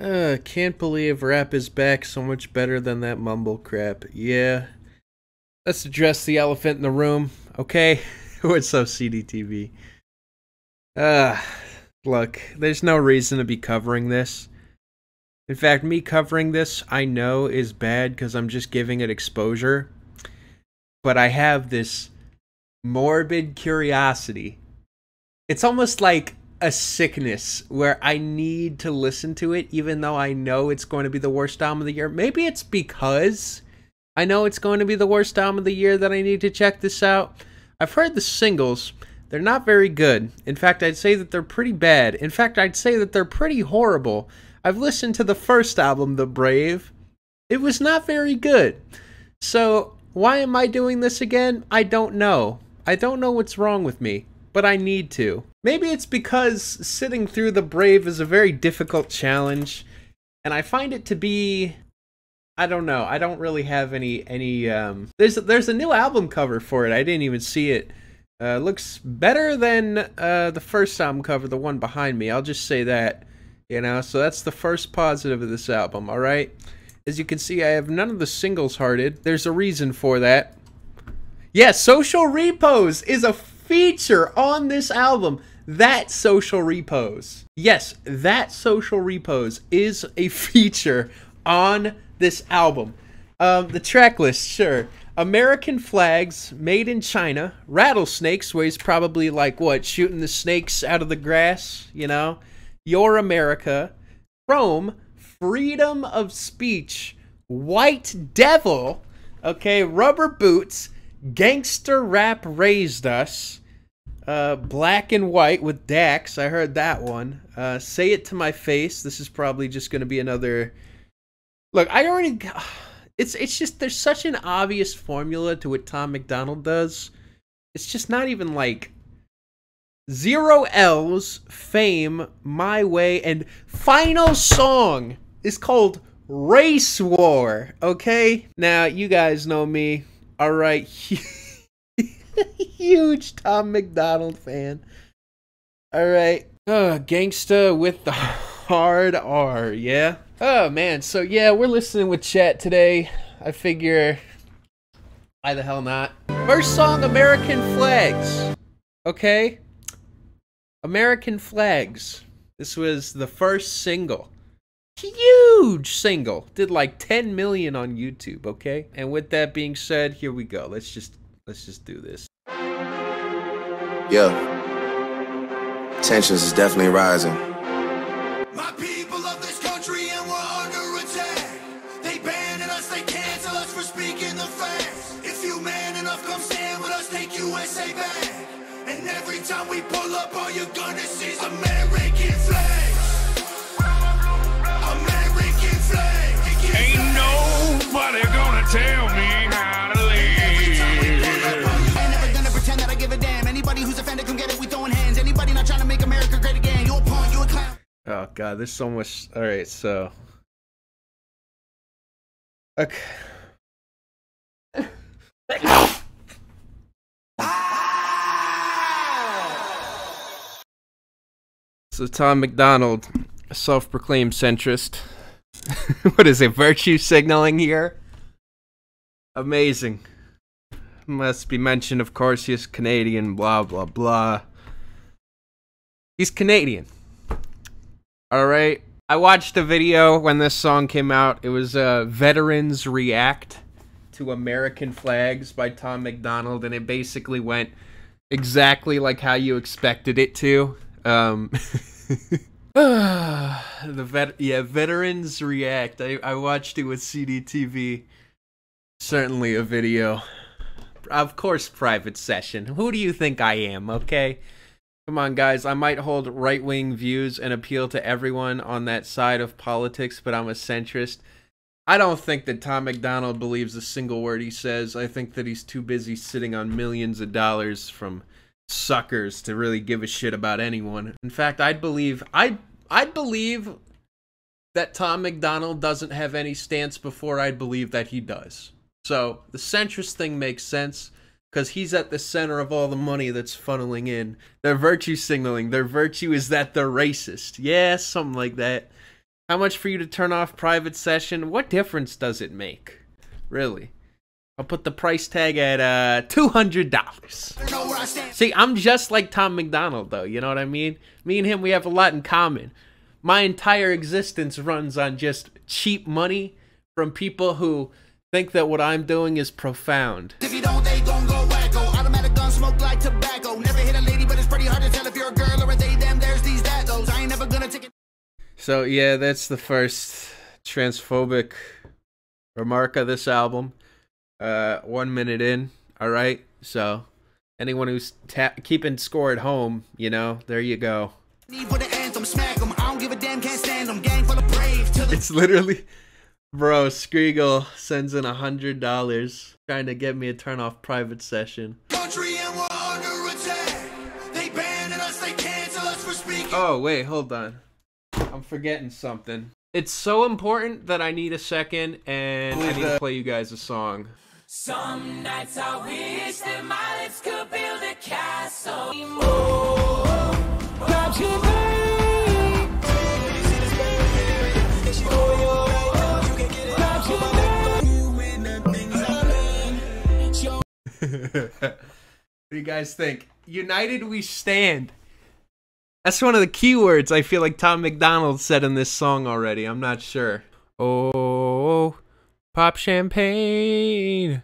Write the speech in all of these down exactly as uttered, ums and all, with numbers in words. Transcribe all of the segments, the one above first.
Uh, can't believe rap is back, so much better than that mumble crap. Yeah. Let's address the elephant in the room, okay? What's up, C D T V? Uh, look, there's no reason to be covering this. In fact, me covering this, I know, is bad because I'm just giving it exposure. But I have this morbid curiosity. It's almost like a sickness where I need to listen to it even though I know it's going to be the worst album of the year. Maybe it's because I know it's going to be the worst album of the year that I need to check this out. I've heard the singles. They're not very good. In fact, I'd say that they're pretty bad. In fact, I'd say that they're pretty horrible. I've listened to the first album, The Brave. It was not very good. So why am I doing this again? I don't know. I don't know what's wrong with me, but I need to. Maybe it's because sitting through The Brave is a very difficult challenge, and I find it to be... I don't know. I don't really have any... any. Um, there's, there's a new album cover for it. I didn't even see it. Uh, looks better than uh, the first album cover, the one behind me. I'll just say that, you know? So that's the first positive of this album, all right? As you can see, I have none of the singles hearted. There's a reason for that. Yeah, Social Repose is a feature on this album. That Social Repose. Yes, That Social Repose is a feature on this album. Um, the track list, sure. American Flags, Made in China, Rattlesnakes, where he's probably like, what, shooting the snakes out of the grass, you know? Your America, Chrome, Freedom of Speech, White Devil, okay, Rubber Boots, Gangster Rap Raised Us, uh, Black and White with Dax, I heard that one, uh, Say It to My Face, this is probably just going to be another... Look, I already... It's it's just, there's such an obvious formula to what Tom MacDonald does. It's just not even like Zero L's, Fame, My Way, and final song is called Race War, okay? Now, you guys know me, all right, huge Tom MacDonald fan, all right. Uh, gangsta with the hard R, yeah? Oh man, so yeah, we're listening with chat today. I figure, why the hell not? First song, American Flags. Okay? American Flags. This was the first single. Huge single. Did like ten million on YouTube, okay? And with that being said, here we go. Let's just, let's just do this. Yeah. Tensions is definitely rising. My people of this country and we're under attack. They banning us, they cancel us for speaking the facts. If you man enough, come stand with us, take U S A back. And every time we pull up, all you're gonna see is American flags. American flags. Ain't nobody gonna tell me how to live. Every time we pull up, all you ain't never gonna pretend that I give a damn. Anybody who's offended can get it, we throwing hands. Anybody not trying to make America great again, you a pawn, you a clown. Oh god, there's so much. All right, so okay. So Tom MacDonald, a self-proclaimed centrist. What is it? Virtue signaling here? Amazing. Must be mentioned, of course. He's Canadian. Blah blah blah. He's Canadian. Alright, I watched a video when this song came out. It was uh, Veterans React to American Flags by Tom MacDonald, and it basically went exactly like how you expected it to. Um, the vet yeah, Veterans React. I, I watched it with C D T V. Certainly a video. Of course, private session. Who do you think I am, okay? Come on, guys, I might hold right-wing views and appeal to everyone on that side of politics, but I'm a centrist. I don't think that Tom MacDonald believes a single word he says. I think that he's too busy sitting on millions of dollars from suckers to really give a shit about anyone. In fact, I'd believe, I'd, I'd believe that Tom MacDonald doesn't have any stance before I'd believe that he does. So the centrist thing makes sense. Because he's at the center of all the money that's funneling in. They're virtue signaling. Their virtue is that they're racist. Yeah, something like that. How much for you to turn off private session? What difference does it make? Really? I'll put the price tag at uh, two hundred dollars. See, I'm just like Tom MacDonald, though. You know what I mean? Me and him, we have a lot in common. My entire existence runs on just cheap money from people who think that what I'm doing is profound. If you don't, they gon' go wacko. Automatic gun smoke like tobacco. Never hit a lady, but it's pretty hard to tell if you're a girl or a they, them, there's these, that, those. I ain't never gonna take it. So, yeah, that's the first transphobic remark of this album. Uh, one minute in, all right? So, anyone who's ta keeping score at home, you know, there you go. It's literally, bro, Skriegel sends in a hundred dollars, trying to get me a turn off private session. Oh, wait, hold on. I'm forgetting something. It's so important that I need a second, and I need to play you guys a song. Some nights I wish that my lips could build a castle. What do you guys think? United we stand. That's one of the key words I feel like Tom MacDonald said in this song already. I'm not sure. Oh, pop champagne.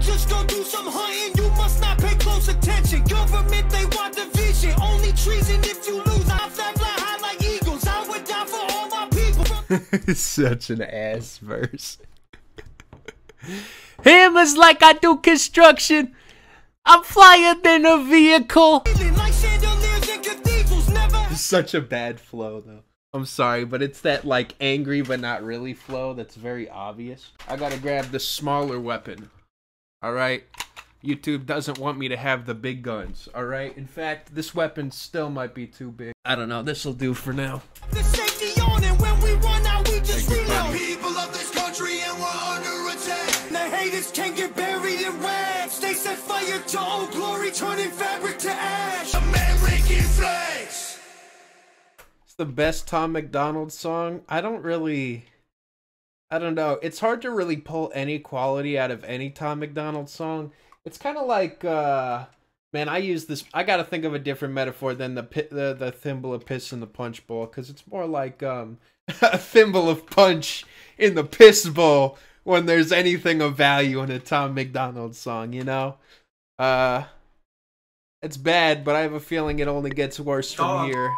Just go do some hunting, you must not pay close attention. Government, they want division. Only treason if you lose. I fly high like eagles. I would die for all my people. Such an ass verse. Hammers like I do construction. I'm flyer than a vehicle. Like chandeliers and cathedrals, never. Such a bad flow, though. I'm sorry, but it's that, like, angry but not really flow that's very obvious. I gotta grab the smaller weapon. Alright, YouTube doesn't want me to have the big guns, alright? In fact, this weapon still might be too big. I don't know, this'll do for now. The safety on and when we run out, we just reload. People of this country and we're under attack. The haters can't get buried in rags. They set fire to old glory, turning fabric to ash. American flags! It's the best Tom MacDonald song. I don't really... I don't know. It's hard to really pull any quality out of any Tom MacDonald song. It's kind of like, uh, man, I use this. I gotta think of a different metaphor than the pit, the the thimble of piss in the punch bowl, because it's more like um, a thimble of punch in the piss bowl when there's anything of value in a Tom MacDonald song, you know. Uh, it's bad, but I have a feeling it only gets worse from oh. here,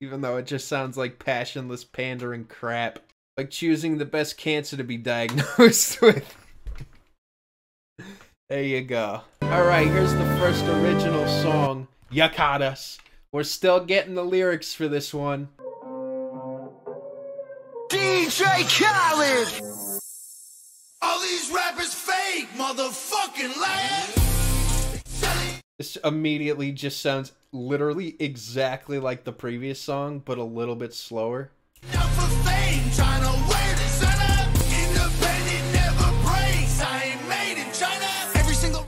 even though it just sounds like passionless pandering crap. Like choosing the best cancer to be diagnosed with. There you go. Alright, here's the first original song. Ya caught us. We're still getting the lyrics for this one. D J Khaled! All these rappers fake, motherfucking lad! This immediately just sounds literally exactly like the previous song, but a little bit slower. China, where the sun up, independent never breaks. I ain't made in China. Every single.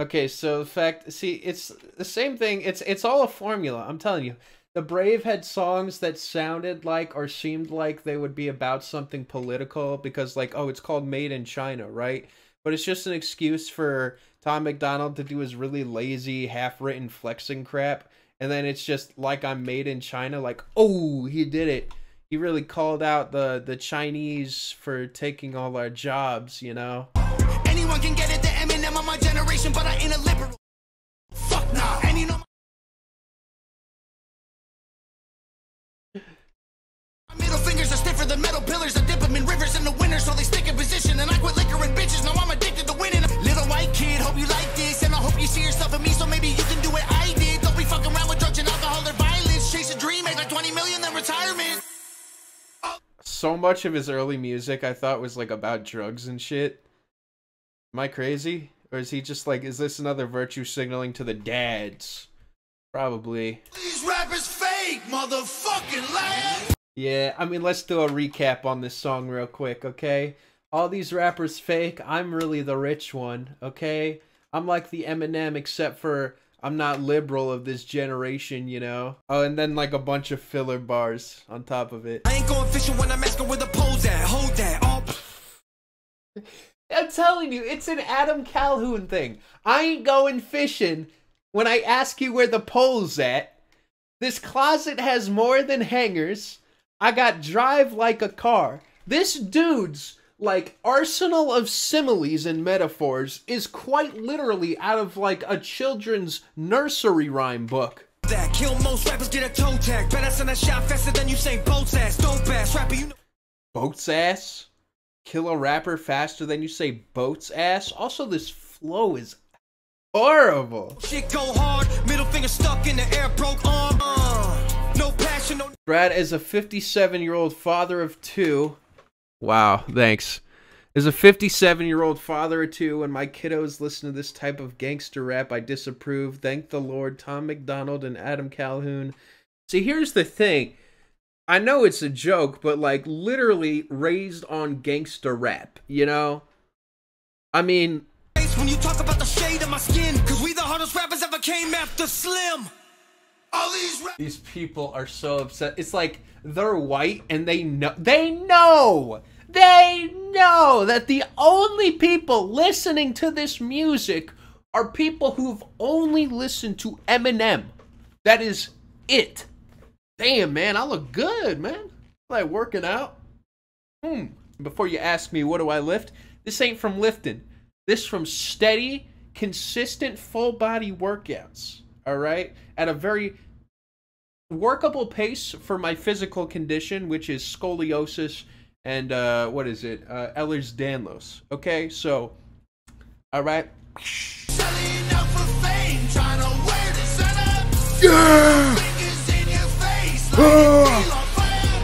Okay, so fact, see, it's the same thing. It's it's all a formula. I'm telling you, the Brave had songs that sounded like or seemed like they would be about something political because, like, oh, it's called Made in China, right? But it's just an excuse for Tom MacDonald to do his really lazy, half-written flexing crap, and then it's just like I'm made in China. Like, oh, he did it. He really called out the, the Chinese for taking all our jobs, you know? Anyone can get it, the Eminem of my generation, but I ain't a liberal. Fuck nah, and you know my middle fingers are stiffer than metal pillars. I dip them in rivers in the winter, so they stick in position. And I quit liquor and bitches, now I'm addicted to winning. Little white kid, hope you like this, and I hope you see yourself in me, so maybe you can do what I did. Don't be fucking around with drugs and alcohol or violence. Chase a dream, make like twenty million, then retirement. So much of his early music I thought was like about drugs and shit. Am I crazy? Or is he just like, is this another virtue signaling to the dads? Probably. These rappers fake, motherfucking land. Yeah, I mean, let's do a recap on this song real quick, okay? All these rappers fake. I'm really the rich one, okay? I'm like the Eminem, except for I'm not liberal of this generation, you know? Oh, and then like a bunch of filler bars on top of it. I ain't going fishing when I'm asking where the pole's at. Hold that. Oh. I'm telling you, it's an Adam Calhoun thing. I ain't going fishing when I ask you where the pole's at. This closet has more than hangers. I got drive like a car. This dude's like arsenal of similes and metaphors is quite literally out of like a children's nursery rhyme book. That kill most rappers, get a toe tag. Better send a shot faster than you say boats ass. Don't pass rapper, you know. Boats ass? Kill a rapper faster than you say boats ass? Also, this flow is horrible. Shit go hard, middle finger stuck in the air, broke arm. Uh, no passion, no. Brad is a fifty-seven-year-old father of two. Wow, thanks. As a fifty-seven-year-old father or two, when my kiddos listen to this type of gangster rap, I disapprove. Thank the Lord, Tom MacDonald and Adam Calhoun. See, here's the thing. I know it's a joke, but, like, literally raised on gangster rap, you know? I mean... When you talk about the shade of my skin, because we the hardest rappers ever came after Slim. All these, these people are so upset. It's like they're white and they know they know they know that the only people listening to this music are people who've only listened to Eminem. That is it. Damn, man, I look good, man. Like working out. Hmm. Before you ask me, what do I lift? This ain't from lifting. This from steady, consistent, full body workouts. All right, at a very workable pace for my physical condition, which is scoliosis and uh, what is it, uh, Ehlers-Danlos. Okay, so all right. Selling out for fame, trying to wear the setup. Yeah. Fingers in your face, like you feel on fire.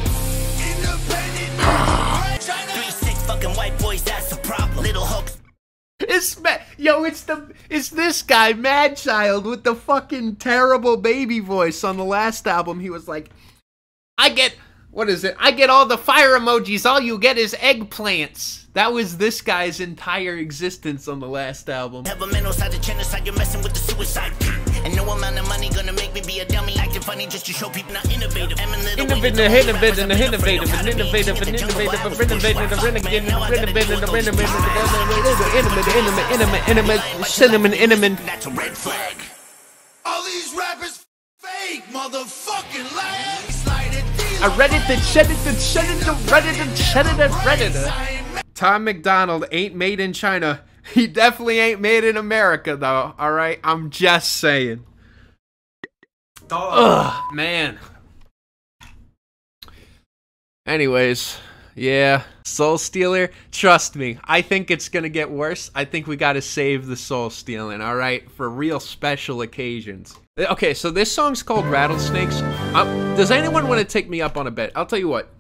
Independent, China. Three sick fucking white boys, that's the problem. Little hooks. It's Ma Yo, it's the it's this guy, Madchild, with the fucking terrible baby voice on the last album. He was like, I get, what is it? I get all the fire emojis. All you get is eggplants. That was this guy's entire existence on the last album. Have a mental side to genocide, you're messing with the suicide. And no amount of money gonna make me be a dummy. Acting funny just to show people not innovative. Innovative, innovative, and innovative, and innovative, and innovative, and renovating, and renegade, and renovating, and renovating, and intimate, intimate, cinnamon, intimate. That's a red flag. All these rappers fake, motherfucking lags. I read it, then shed it, then shed it, then read it, then shed it, then read it. Tom MacDonald ain't made in China. He definitely ain't made in America, though, alright? I'm just saying. Ugh, man. Anyways, yeah. Soul Stealer, trust me, I think it's gonna get worse. I think we gotta save the soul stealing, alright? For real special occasions. Okay, so this song's called Rattlesnakes. I'm, does anyone want to take me up on a bet? I'll tell you what.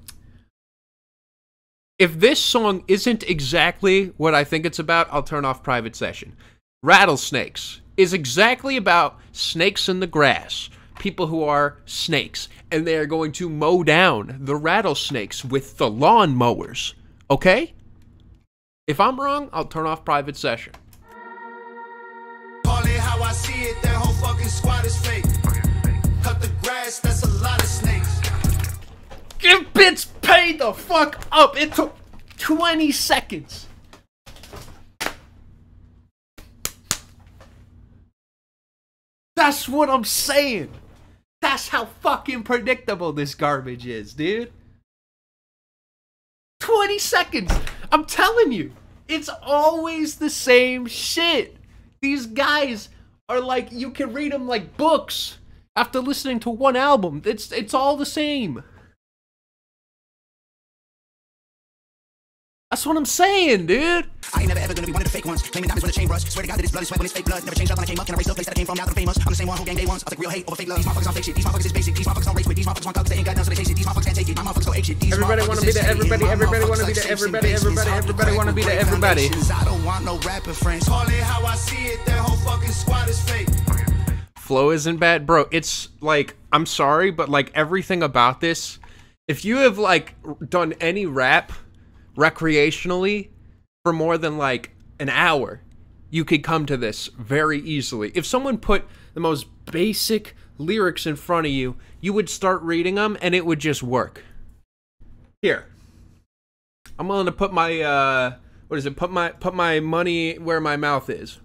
If this song isn't exactly what I think it's about, I'll turn off private session. Rattlesnakes is exactly about snakes in the grass, people who are snakes, and they are going to mow down the rattlesnakes with the lawnmowers, okay? If I'm wrong, I'll turn off private session. Call it how I see it, that whole fucking squad is fake. Cut the grass, that's a lot of snakes. Give bitch pay the fuck up. It took twenty seconds. That's what I'm saying. That's how fucking predictable this garbage is, dude. twenty seconds. I'm telling you. It's always the same shit. These guys are like, you can read them like books after listening to one album. It's, it's all the same. That's what I'm saying, dude. I ain't never ever gonna be one of the fake ones. Claiming diamonds with a chain rush. Swear to God that it's blood and sweat when it's fake blood. Never changed up when I came up. Can I raise the place that I came from? Now that I'm famous. I'm the same one who gang day ones. I took real hate over fake love. These motherfuckers on fake shit. These motherfuckers is basic. These motherfuckers don't race with. These motherfuckers want thugs. They ain't got none so they chase it. These motherfuckers can't take it. My motherfuckers go ape shit. These everybody wanna be the everybody. Everybody wanna be the everybody. Everybody. Everybody wanna be the everybody. I don't want no rapping friends. Call it how I see it. That whole fucking squad is fake. flow isn't bad, bro. It's like, I'm sorry, but like everything about this, if you have like done any rap recreationally for more than like an hour, you could come to this very easily. If someone put the most basic lyrics in front of you, you would start reading them and it would just work. Here, I'm willing to put my uh what is it, put my put my money where my mouth is.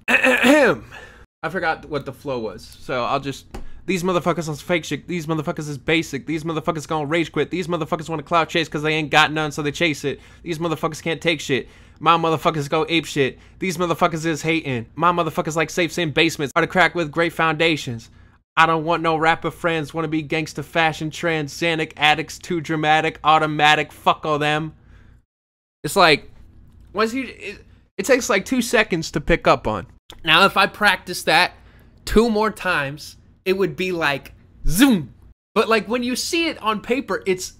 I forgot what the flow was, so I'll just, these motherfuckers on fake shit, these motherfuckers is basic, these motherfuckers gonna rage quit, these motherfuckers wanna clout chase cause they ain't got none so they chase it, these motherfuckers can't take shit, my motherfuckers go ape shit, these motherfuckers is hating, my motherfuckers like safes in basements, hard to crack with great foundations, I don't want no rapper friends, wanna be gangsta fashion trends, Xanax addicts, too dramatic, automatic, fuck all them. It's like, once you, it, it takes like two seconds to pick up on. Now, if I practice that two more times, it would be like zoom. But like when you see it on paper, it's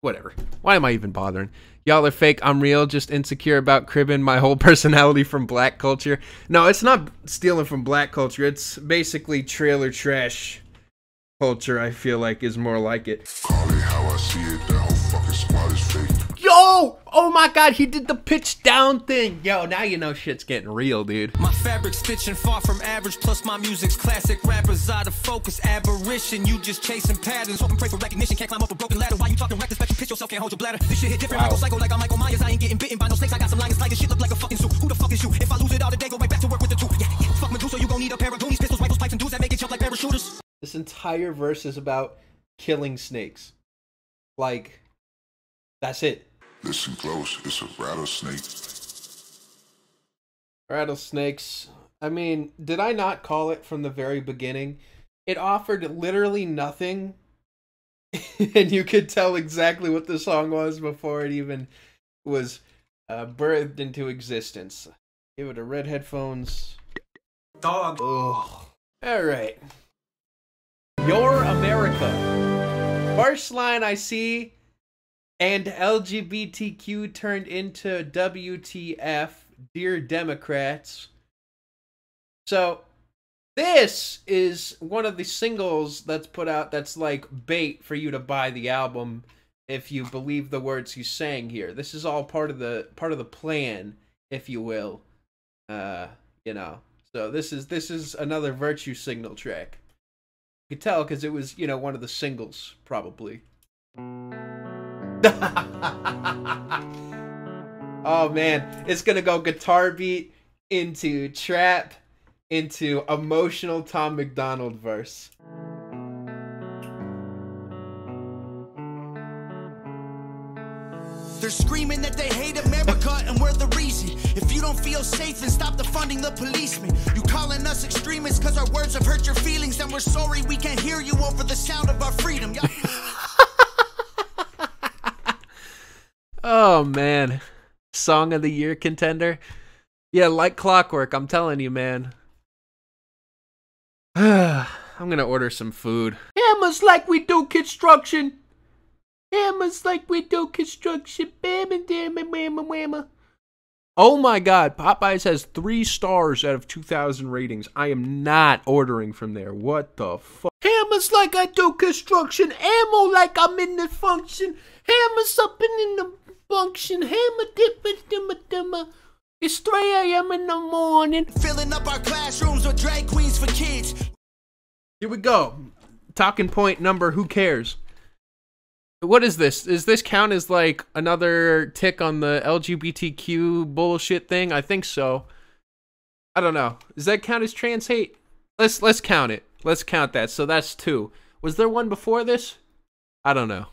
whatever. Why am I even bothering? Y'all are fake. I'm real. Just insecure about cribbing my whole personality from black culture. No, it's not stealing from black culture. It's basically trailer trash culture. I feel like is more like it. Call it how I see it. The whole fucking squad is fake. Yo! Oh my god, he did the pitch down thing. Yo, now you know shit's getting real, dude. My fabric stitching far from average, plus my music's classic. Rappers out of focus, aberration. You just chasing patterns, hoping pray for recognition. Can't climb up a broken ladder. Why you talking reckless? Bet you pitch yourself, can't hold your bladder. This shit hit different. Wow. I go psycho like I'm Michael Myers. I ain't getting bitten by no snakes. I got some lions like this shit look like a fucking zoo. Who the fuck is you? If I lose it all today, go right back to work with the two. Yeah, yeah. Fuck Medusa, you gon' need a pair of goonies, pistols, rifles, pipes, and dudes that make it jump like parachuters. This entire verse is about killing snakes. Like, that's it. Listen close, it's a rattlesnake. Rattlesnakes. I mean, did I not call it from the very beginning? It offered literally nothing. And you could tell exactly what the song was before it even was uh, birthed into existence. Give it a red headphones. Dog. Oh. Alright. Your America. First line I see. And L G B T Q turned into W T F, dear Democrats. So this is one of the singles that's put out that's like bait for you to buy the album if you believe the words he's saying here. This is all part of the part of the plan, if you will. Uh, you know. So this is this is another virtue signal track. You could tell because it was, you know, one of the singles, probably. Oh man, it's gonna go guitar beat into trap into emotional Tom MacDonald verse. They're screaming that they hate America and we're the reason. If you don't feel safe, then stop the funding the policemen. You calling us extremists because our words have hurt your feelings, and we're sorry we can't hear you over the sound of our freedom. Oh man, song of the year contender. Yeah, like clockwork, I'm telling you, man. I'm gonna order some food. Hammers like we do construction. Hammers like we do construction. Oh my god, Popeyes has three stars out of two thousand ratings. I am not ordering from there. What the fuck? Hammers like I do construction. Ammo like I'm in the function. Hammers up in the function, hammer dipper dimmer dimmer. It's three A M in the morning. Filling up our classrooms with drag queens for kids. Here we go. Talking point number, who cares? What is this? Is this count as like another tick on the L G B T Q bullshit thing? I think so. I don't know. Does that count as trans hate? Let's let's count it. Let's count that. So that's two. Was there one before this? I don't know.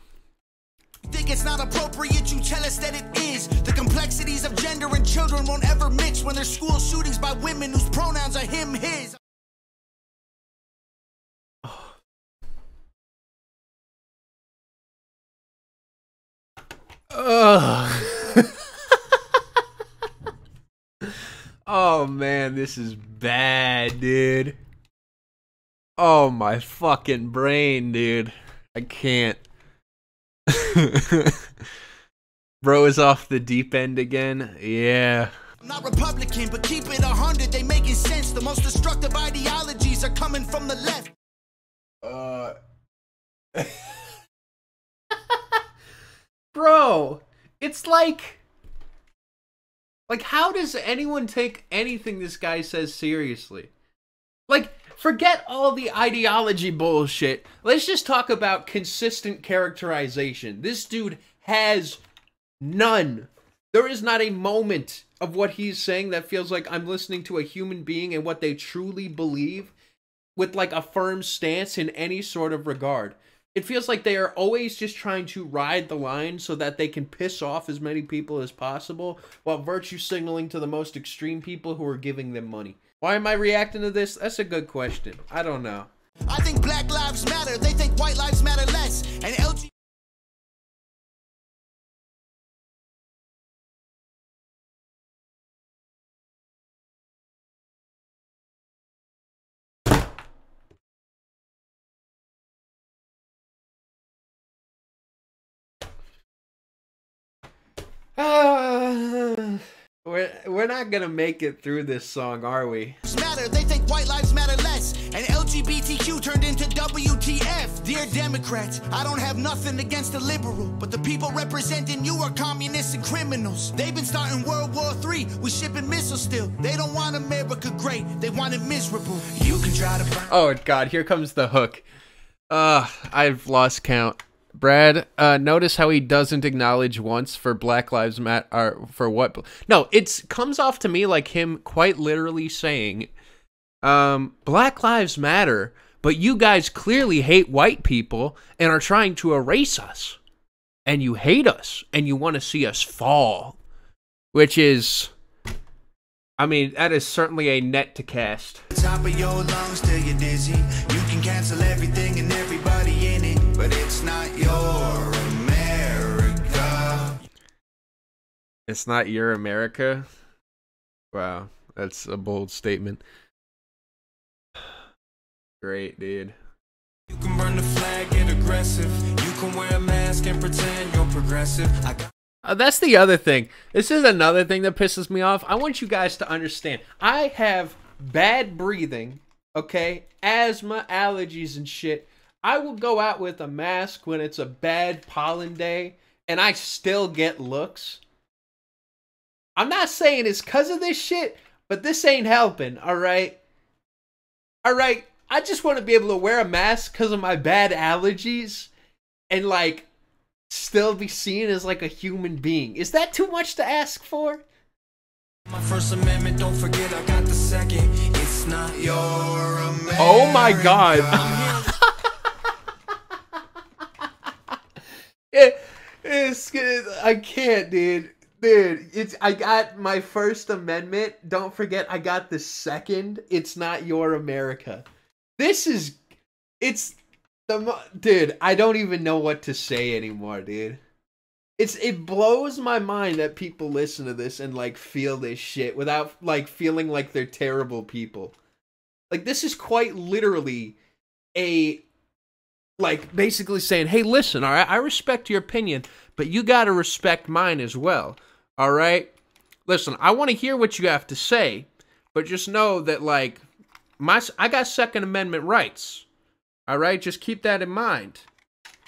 Think it's not appropriate, you tell us that it is. The complexities of gender and children won't ever mix when there's school shootings by women whose pronouns are him, his. Oh. Ugh. Oh man, this is bad, dude. Oh my fucking brain, dude. I can't. Bro is off the deep end again. Yeah. I'm not Republican, but keep it a hundred. They making sense. The most destructive ideologies are coming from the left. Uh. Bro, it's like... Like, how does anyone take anything this guy says seriously? Like, forget all the ideology bullshit. Let's just talk about consistent characterization. This dude has none. There is not a moment of what he's saying that feels like I'm listening to a human being and what they truly believe with, like, a firm stance in any sort of regard. It feels like they are always just trying to ride the line so that they can piss off as many people as possible while virtue signaling to the most extreme people who are giving them money. Why am I reacting to this? That's a good question. I don't know. I think black lives matter. They think white lives matter less. And L G... Uh, we're, we're not gonna make it through this song, are we? Matter. They think white lives matter less, and L G B T Q turned into W T F. Dear Democrats, I don't have nothing against the liberal, but the people representing you are communists and criminals. They've been starting World War Three. We shipping missiles still. They don't want America great. They want it miserable. You can try to burn. Oh God, here comes the hook. Uh, I've lost count. Brad, uh, notice how he doesn't acknowledge once for Black Lives Matter, or for what? No, it comes off to me like him quite literally saying, um, Black Lives Matter, but you guys clearly hate white people and are trying to erase us. And you hate us, and you want to see us fall. Which is... I mean, that is certainly a net to cast. Top of your lungs till you're dizzy. You can cancel everything and everybody in it, but it's not your America. It's not your America? Wow, that's a bold statement. Great, dude. You can burn the flag, get aggressive. You can wear a mask and pretend you're progressive. I got Uh, that's the other thing. This is another thing that pisses me off. I want you guys to understand. I have bad breathing, okay? Asthma, allergies, and shit. I will go out with a mask when it's a bad pollen day, and I still get looks. I'm not saying it's because of this shit, but this ain't helping, alright? Alright, I just want to be able to wear a mask because of my bad allergies, and like... still be seen as like a human being. Is that too much to ask for? My First Amendment, don't forget I got the second. It's not your America. Oh my God. it, it's good. I can't, dude. Dude, it's I got my First Amendment. Don't forget I got the second. It's not your America. This is it's Dude, I don't even know what to say anymore, dude. It's it blows my mind that people listen to this and like feel this shit without like feeling like they're terrible people. Like this is quite literally a like basically saying, "Hey, listen, all right? I respect your opinion, but you got to respect mine as well. All right? Listen, I want to hear what you have to say, but just know that like my I got Second Amendment rights." All right, just keep that in mind.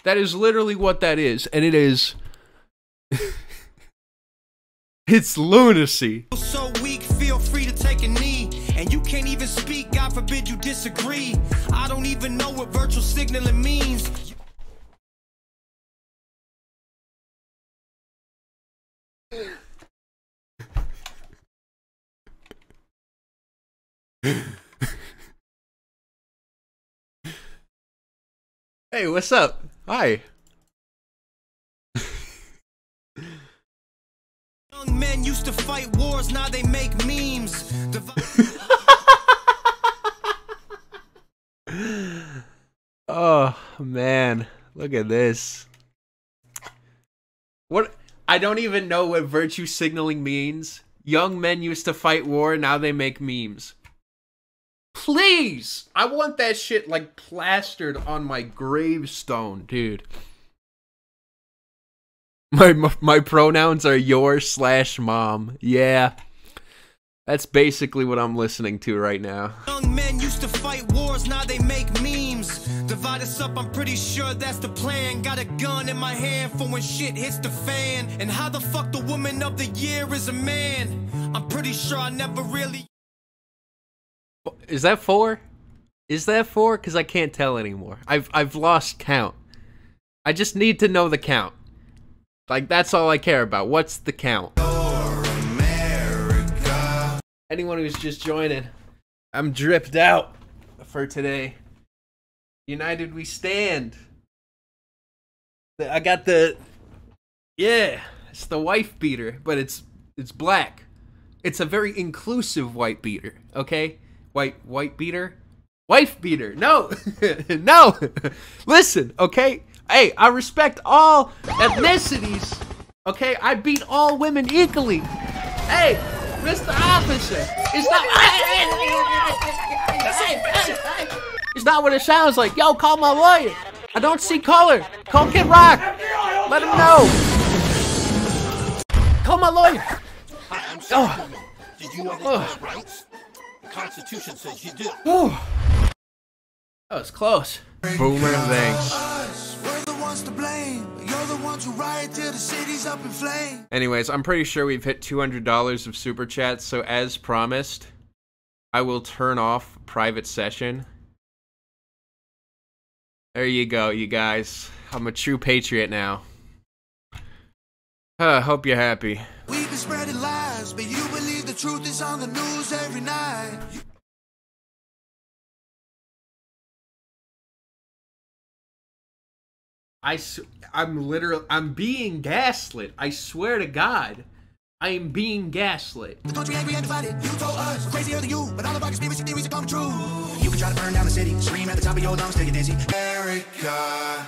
That is literally what that is, and it is... it's lunacy. So weak, feel free to take a knee, and you can't even speak, God forbid you disagree. I don't even know what virtual signaling means. Hey, what's up? Hi. Young men used to fight wars, now they make memes. Oh, man. Look at this. What? I don't even know what virtue signaling means. Young men used to fight war, now they make memes. Please! I want that shit, like, plastered on my gravestone, dude. My my, my pronouns are your slash mom. Yeah. That's basically what I'm listening to right now. Young men used to fight wars, now they make memes. Divide us up, I'm pretty sure that's the plan. Got a gun in my hand for when shit hits the fan. And how the fuck the woman of the year is a man? I'm pretty sure I never really... Is that four? Is that four? Because I can't tell anymore. I've, I've lost count. I just need to know the count. Like, that's all I care about. What's the count? Anyone who's just joining, I'm dripped out for today. United we stand. I got the, yeah, it's the wife beater, but it's it's black. It's a very inclusive white beater, okay? White white beater, wife beater. No, no. Listen, okay. Hey, I respect all ethnicities, okay? I beat all women equally. Hey. Mister Officer, it's not, it's not what it sounds like. Yo, call my lawyer. I don't see color. Call Kid Rock. Let him know. Call my lawyer. I'm sorry, woman. Did you know that you have rights? The Constitution says you do. That was close. Boomer, thanks. We're the ones to blame. You're the ones who riot till the city's up in flame. Anyways, I'm pretty sure we've hit two hundred dollars of super chats, so as promised, I will turn off private session. There you go, you guys. I'm a true patriot now. Huh, hope you're happy. We've been spreading lies, but you believe the truth is on the news every night. I I'm literally I'm being gaslit. I swear to God, I am being gaslit. The country angry and divided. You told us crazier than you, but all about conspiracy theories are coming true. You can try to burn down the city, scream at the top of your lungs till you're dizzy. America.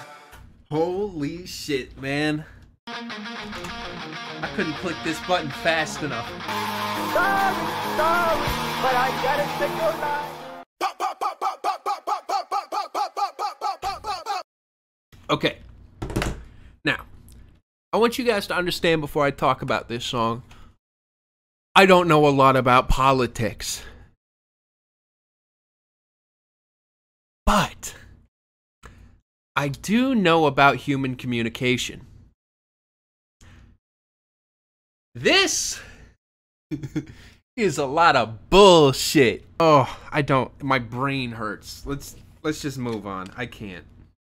Holy shit, man! I couldn't click this button fast enough. Sorry, sorry, but I gotta stick your mind. Pop, pop, pop, pop, pop, pop, pop, pop, pop, pop, pop, pop, pop, pop, pop, pop, pop. Okay, now, I want you guys to understand before I talk about this song, I don't know a lot about politics, but I do know about human communication. This is a lot of bullshit. Oh, I don't, my brain hurts. Let's, let's just move on. I can't.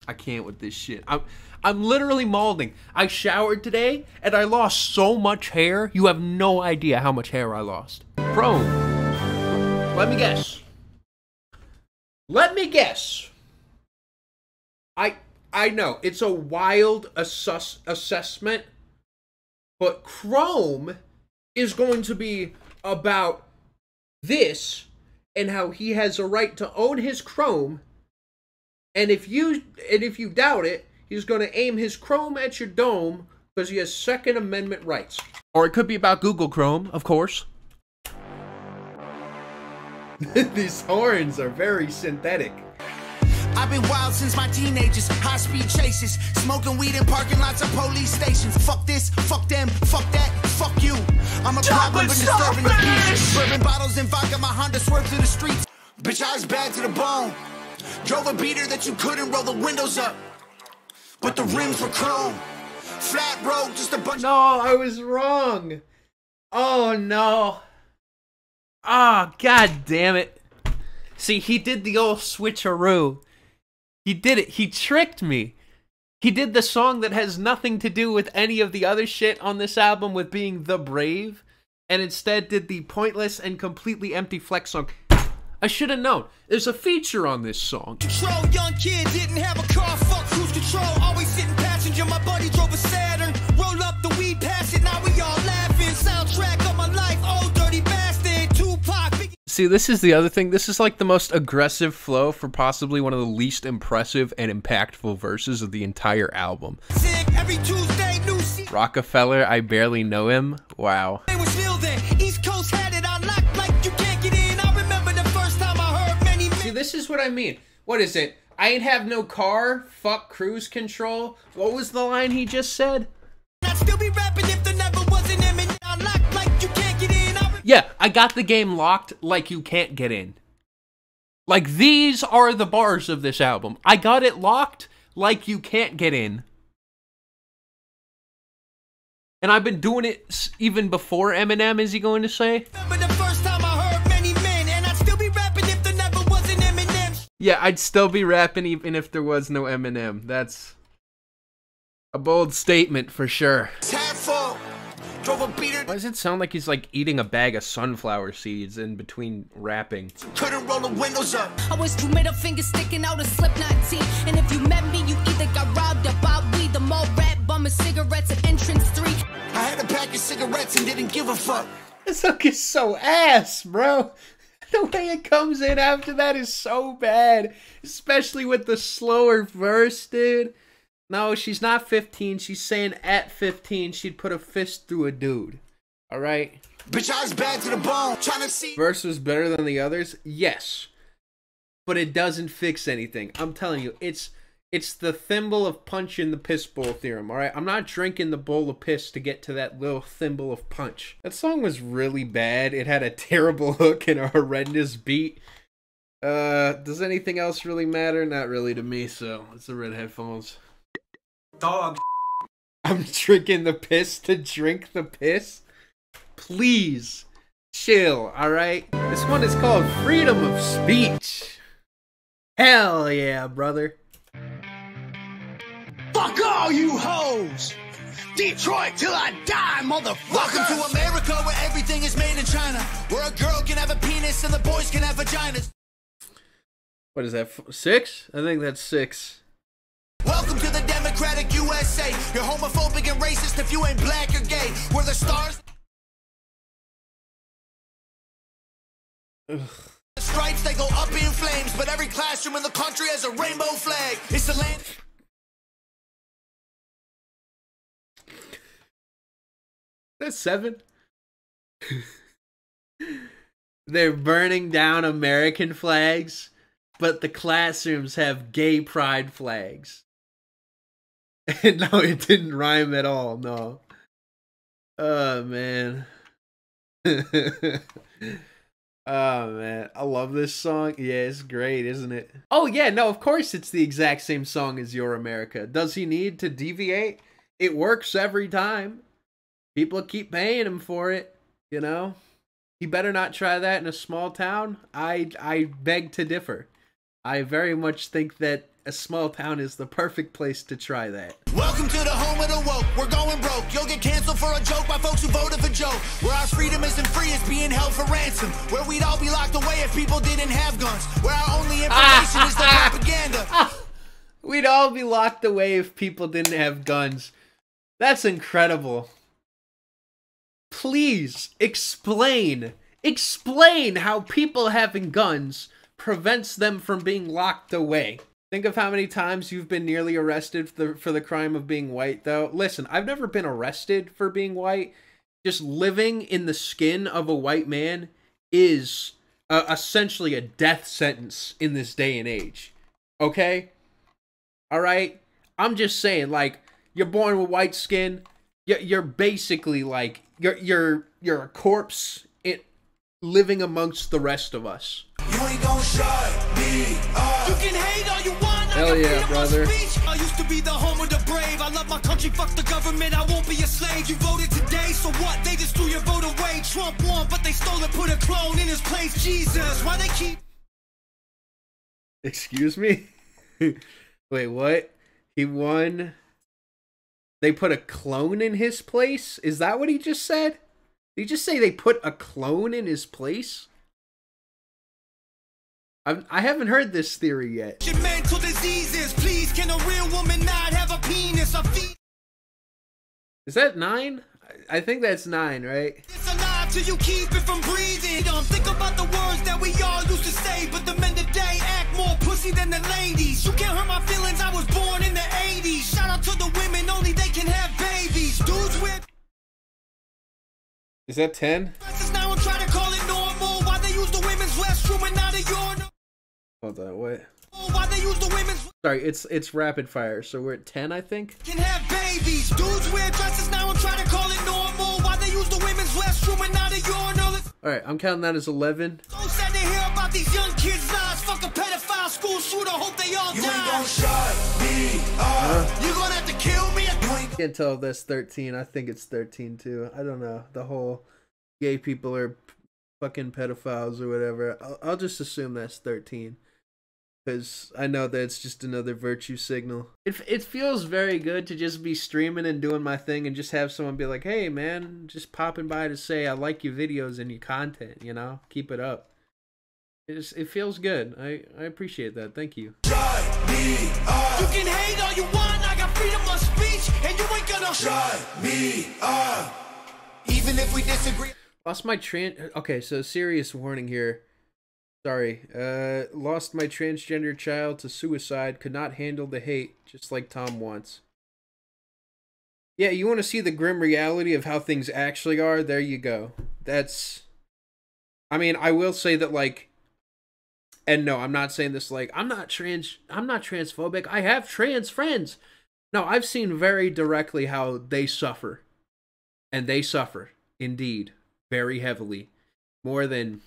I can't with this shit. I'm, I'm literally molding. I showered today, and I lost so much hair. You have no idea how much hair I lost. Bro, let me guess. Let me guess. I, I know, it's a wild assus assessment, but Chrome is going to be about this and how he has a right to own his Chrome. And if you and if you doubt it, he's going to aim his Chrome at your dome because he has Second Amendment rights. Or it could be about Google Chrome, of course. These horns are very synthetic. I've been wild since my teenagers, high-speed chases, smoking weed in parking lots of police stations. Fuck this, fuck them, fuck that, fuck you. I'm a problem for disturbing the peace. Bourbon bottles and vodka, my Honda swerved through the streets. Bitch, I was bad to the bone. Drove a beater that you couldn't roll the windows up, but the rims were chrome. Flat road, just a bunch. No, I was wrong. Oh no. Ah, oh, god damn it. See, he did the old switcheroo. He did it. He tricked me. He did the song that has nothing to do with any of the other shit on this album with being The Brave, and instead did the pointless and completely empty flex song. I should have known. There's a feature on this song. Control, young kid, didn't have a car, fuck cruise control, always sitting passenger, my buddy drove a Saturn, roll up the weed, pass it, now we all laughing, soundtrack of my life, old dirty bastard, Tupac. See, this is the other thing, this is like the most aggressive flow for possibly one of the least impressive and impactful verses of the entire album. Sick, every Tuesday, new season. Rockefeller, I barely know him, wow. They was still there, East Coast had it, I locked like you can't get in, I remember the first time I heard many. See, this is what I mean. What is it? I ain't have no car, fuck cruise control. What was the line he just said? I'd still be rapping if there never was an Eminem. I locked like you can't get in. Yeah, I got the game locked like you can't get in. Like, these are the bars of this album. I got it locked like you can't get in. And I've been doing it even before Eminem, is he going to say? Remember the first time I heard many men, and I'd still be rapping if there never was an Eminem. Yeah, I'd still be rapping even if there was no Eminem. That's a bold statement for sure. Why does it sound like he's like eating a bag of sunflower seeds in between rapping? Couldn't roll the windows up. I was two middle fingers sticking out a Slipknot team. And if you met me, you either got robbed or bought weed. The mall rat bumming cigarettes at entrance three. I had a pack of cigarettes and didn't give a fuck. This hook is so ass, bro. The way it comes in after that is so bad. Especially with the slower verse, dude. No, she's not fifteen. She's saying at fifteen she'd put a fist through a dude. All right. Bitch, I was bad to the bone. Trying to see. Verse was better than the others. Yes, but it doesn't fix anything. I'm telling you, it's it's the thimble of punch in the piss bowl theorem. All right. I'm not drinking the bowl of piss to get to that little thimble of punch. That song was really bad. It had a terrible hook and a horrendous beat. Uh, does anything else really matter? Not really to me. So it's the red headphones. Dog. I'm drinking the piss to drink the piss. Please chill, all right? This one is called Freedom of Speech. Hell yeah, brother. Fuck all you hoes. Detroit till I die, motherfucker. Welcome to America where everything is made in China, where a girl can have a penis and the boys can have vaginas. What is that, six? I think that's six. Welcome to the Democratic U S A. You're homophobic and racist if you ain't black or gay. We're the stars. Ugh. The stripes, they go up in flames, but every classroom in the country has a rainbow flag. It's the land. That's seven. They're burning down American flags, but the classrooms have gay pride flags. No, it didn't rhyme at all, no. Oh, man. Oh, man. I love this song. Yeah, it's great, isn't it? Oh, yeah, no, of course it's the exact same song as Your America. Does he need to deviate? It works every time. People keep paying him for it, you know? He better not try that in a small town. I, I beg to differ. I very much think that a small town is the perfect place to try that. Welcome to the home of the woke. We're going broke. You'll get canceled for a joke by folks who voted for Joe. Where our freedom isn't free, it's being held for ransom. Where we'd all be locked away if people didn't have guns. Where our only information is the propaganda. We'd all be locked away if people didn't have guns. That's incredible. Please explain. Explain how people having guns prevents them from being locked away. Think of how many times you've been nearly arrested for the, for the crime of being white, though. Listen, I've never been arrested for being white. Just living in the skin of a white man is uh, essentially a death sentence in this day and age. Okay? Alright? I'm just saying, like, you're born with white skin. You're, you're basically, like, you're, you're, you're a corpse it, living amongst the rest of us. You ain't gonna shut me up. You can hate all you want. Hell yeah, brother. I used to be the home of the brave. I love my country, fuck the government, I won't be a slave. You voted today, so what? They just threw your vote away. Trump won, but they stole and put a clone in his place. Jesus, why they keep... Excuse me? Wait, what? He won? They put a clone in his place? Is that what he just said? Did he just say they put a clone in his place? I've, I haven't heard this theory yet. Mental diseases, please. Can a real woman not have a penis? A fe Is that nine? I, I think that's nine, right? It's alive till you keep it from breathing. Don't think about the words that we all used to say, but the men today act more pussy than the ladies. You can't hurt my feelings. I was born in the eighties. Shout out to the women, only they can have babies. Dudes with. Is that ten? Now I'm trying to call it normal. Why they use the women's restroom and not a urinal? Hold on, what? Why they use the women's... Sorry, it's it's rapid fire, so we're at ten, I think. Can have babies. Dudes wear dresses now and try to call it normal. Why they use the women's restroom and not a urinal? All right, I'm counting that as eleven. Folks that they hear about these young kids' lives, fuck a pedophile school shooter, hope they all die. You ain't gonna shut me up. Huh? You gonna have to kill me. I can't tell if that's thirteen. I think it's thirteen too. I don't know. The whole gay people are fucking pedophiles or whatever. I'll, I'll just assume that's thirteen. Because I know that it's just another virtue signal. It, it feels very good to just be streaming and doing my thing and just have someone be like, hey, man, just popping by to say I like your videos and your content, you know? Keep it up. It, just, it feels good. I, I appreciate that. Thank you. Shut me up. You can hate all you want. I got freedom of speech and you ain't gonna shut me up. Even if we disagree. Lost my tran... Okay, so serious warning here. Sorry, uh, lost my transgender child to suicide, could not handle the hate, just like Tom wants. Yeah, you want to see the grim reality of how things actually are? There you go. That's, I mean, I will say that, like, and no, I'm not saying this like, I'm not trans, I'm not transphobic, I have trans friends. No, I've seen very directly how they suffer. And they suffer, indeed, very heavily. More than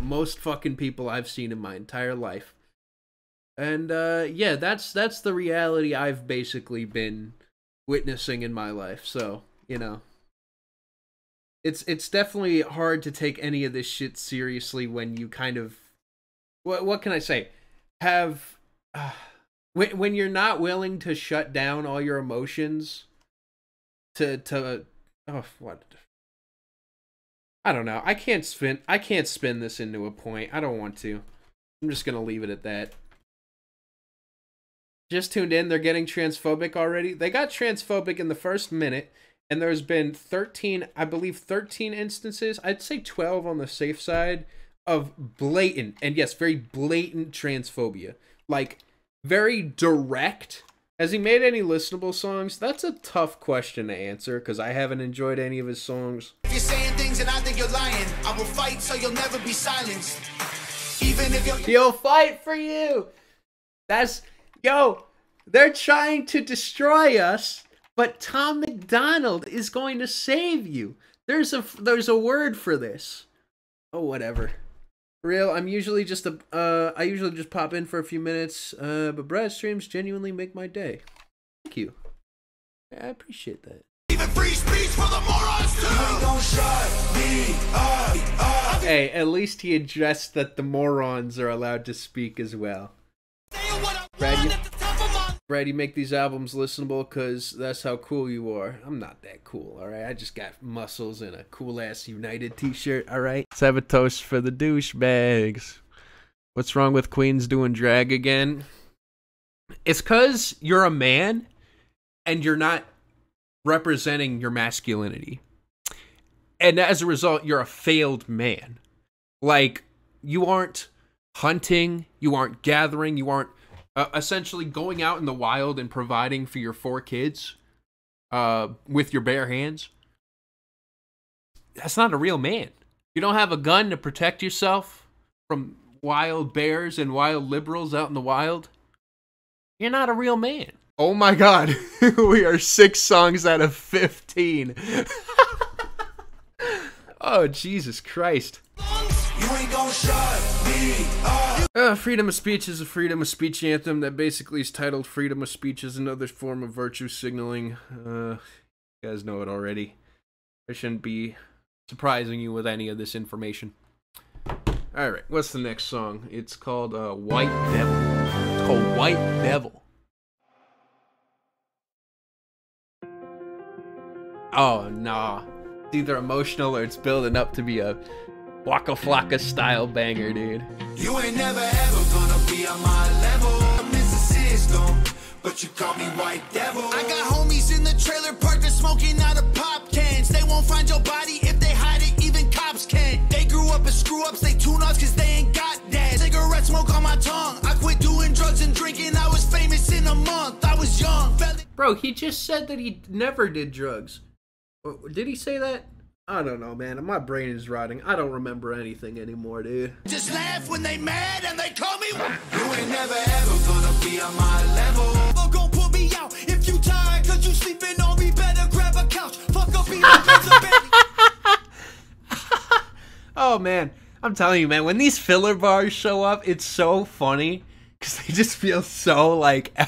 most fucking people I've seen in my entire life. And uh yeah, that's that's the reality I've basically been witnessing in my life. So, you know, it's it's definitely hard to take any of this shit seriously when you kind of what what can I say? Have uh, when when you're not willing to shut down all your emotions to to oh what I don't know. I can't spin I can't spin this into a point. I don't want to. I'm just gonna leave it at that. Just tuned in, they're getting transphobic already. They got transphobic in the first minute, and there's been thirteen, I believe thirteen instances, I'd say twelve on the safe side, of blatant, and yes, very blatant transphobia. Like, very direct. Has he made any listenable songs? That's a tough question to answer, because I haven't enjoyed any of his songs. If you're saying things and I think you're lying, I will fight so you'll never be silenced. Even if you're... He'll fight for you! That's... Yo, they're trying to destroy us, but Tom MacDonald is going to save you. There's a, there's a word for this. Oh, whatever. Real, I'm usually just a, uh, I usually just pop in for a few minutes, uh, but Brad's streams genuinely make my day. Thank you. I appreciate that. Even free speech for the morons too. Don't shut me up. Hey, at least he addressed that the morons are allowed to speak as well. Brad, you, Brad, you make these albums listenable because that's how cool you are. I'm not that cool, all right? I just got muscles and a cool-ass United t-shirt, all right? Let's have a toast for the douchebags. What's wrong with Queens doing drag again? It's because you're a man and you're not representing your masculinity. And as a result, you're a failed man. Like, you aren't hunting, you aren't gathering, you aren't Uh, essentially going out in the wild and providing for your four kids uh, with your bare hands. That's not a real man. You don't have a gun to protect yourself from wild bears and wild liberals out in the wild. You're not a real man. Oh my God. We are six songs out of fifteen. Oh, Jesus Christ. You ain't gonna shut me up. Uh, freedom of speech is a freedom of speech anthem that basically is titled Freedom of Speech is Another Form of Virtue Signaling. Uh, you guys know it already. I shouldn't be surprising you with any of this information. Alright, what's the next song? It's called uh, White Devil. It's called White Devil. Oh, nah. It's either emotional or it's building up to be a Waka Flocka style banger, dude. You ain't never ever gonna be on my level. I'm Missus System, but you call me White Devil. I got homies in the trailer park that's smoking out of pop cans. They won't find your body if they hide it, even cops can't. They grew up as screw ups, they tune us cause they ain't got that. Cigarette smoke on my tongue. I quit doing drugs and drinking. I was famous in a month. I was young. Bro, he just said that he never did drugs. Did he say that? I don't know, man. My brain is rotting. I don't remember anything anymore, dude. Just laugh when they mad and they call me. You ain't never ever gonna be on my level. Or gon' put me out if you tired, cause you sleeping on me. Better grab a couch. Fuck up, be a Oh man, I'm telling you, man, when these filler bars show up, it's so funny because they just feel so like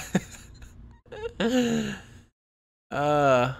uh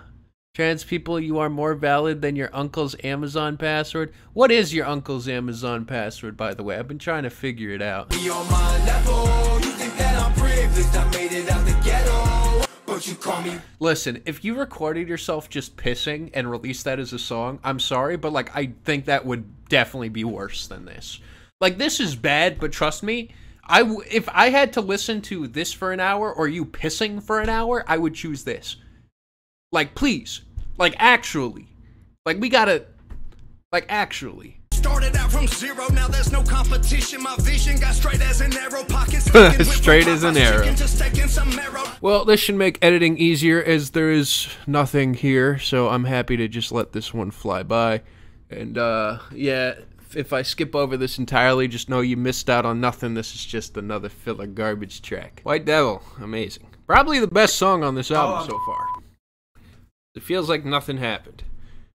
trans people, you are more valid than your uncle's Amazon password. What is your uncle's Amazon password, by the way? I've been trying to figure it out. Be on my level. You think that I'm privileged, I made it out the ghetto, but you call me. Listen, if you recorded yourself just pissing and released that as a song, I'm sorry, but like I think that would definitely be worse than this. Like this is bad, but trust me, I w if I had to listen to this for an hour or you pissing for an hour, I would choose this. Like, please. Like, actually. Like, we gotta... Like, actually. Started out from zero, now there's no competition. My vision got straight as an arrow. Pockets straight as an arrow. Well, this should make editing easier as there is nothing here, so I'm happy to just let this one fly by. And, uh, yeah, if I skip over this entirely, just know you missed out on nothing. This is just another filler garbage track. White Devil, amazing. Probably the best song on this album so far. It feels like nothing happened.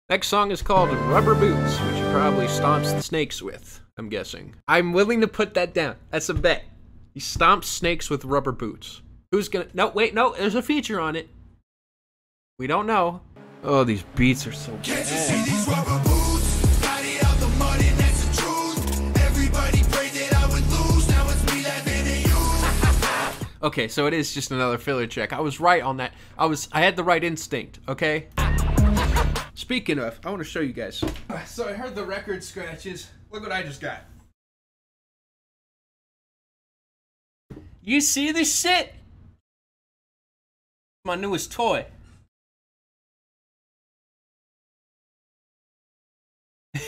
Next song is called Rubber Boots, which he probably stomps the snakes with, I'm guessing. I'm willing to put that down. That's a bet. He stomps snakes with rubber boots. Who's gonna... No, wait, no, there's a feature on it. We don't know. Oh, these beats are so bad. Can't you see these rubber boots? Body out the mud and that's the truth. Everybody prayed that I would lose. Now it's me that made it you. Okay, so it is just another filler check. I was right on that. I was... I had the right instinct, okay? Speaking of, I want to show you guys. So I heard the record scratches. Look what I just got. You see this shit? My newest toy.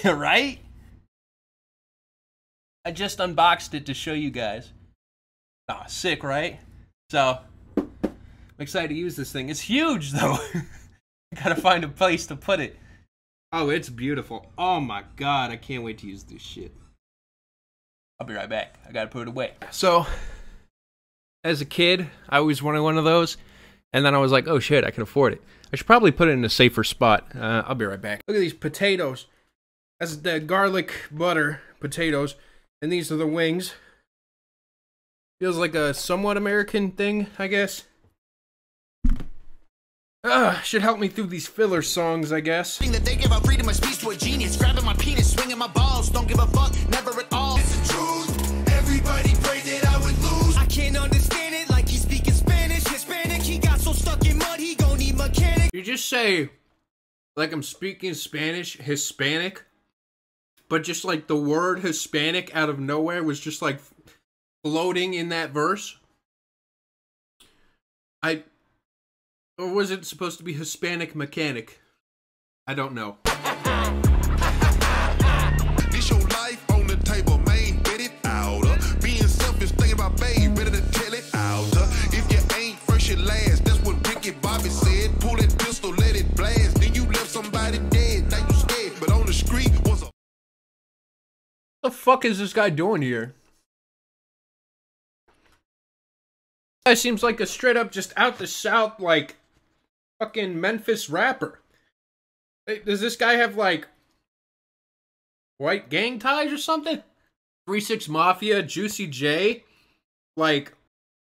Right? I just unboxed it to show you guys. Aw, sick, right? So, I'm excited to use this thing. It's huge, though. Gotta find a place to put it. Oh, it's beautiful. Oh my god, I can't wait to use this shit. I'll be right back. I gotta put it away. So, as a kid, I always wanted one of those, and then I was like, oh shit, I can afford it. I should probably put it in a safer spot. Uh, I'll be right back. Look at these potatoes. That's the garlic butter potatoes, and these are the wings. Feels like a somewhat American thing, I guess. Ugh, should help me through these filler songs, I guess. Thing that they give out freedom of speech to a genius, grabbing my penis, swinging my balls, don't give a fuck, never at all. It's the truth, everybody prayed that I would lose. I can't understand it, like he's speaking Spanish, Hispanic, he got so stuck in mud, he gon' need mechanic. You just say, like I'm speaking Spanish, Hispanic, but just like the word Hispanic out of nowhere was just like floating in that verse. I... Or was it supposed to be Hispanic mechanic? I don't know. This your life on the table, man, get it out. Being selfish, thinking about babe, better to tell it out. If you ain't first, you last. That's what Ricky Bobby said. Pull that pistol, let it blast. Then you left somebody dead. Now you scared, but on the street was a... What the fuck is this guy doing here? This guy seems like a straight up just out the South, like... Fucking Memphis rapper. Does this guy have like white gang ties or something? three six Mafia, Juicy J. Like,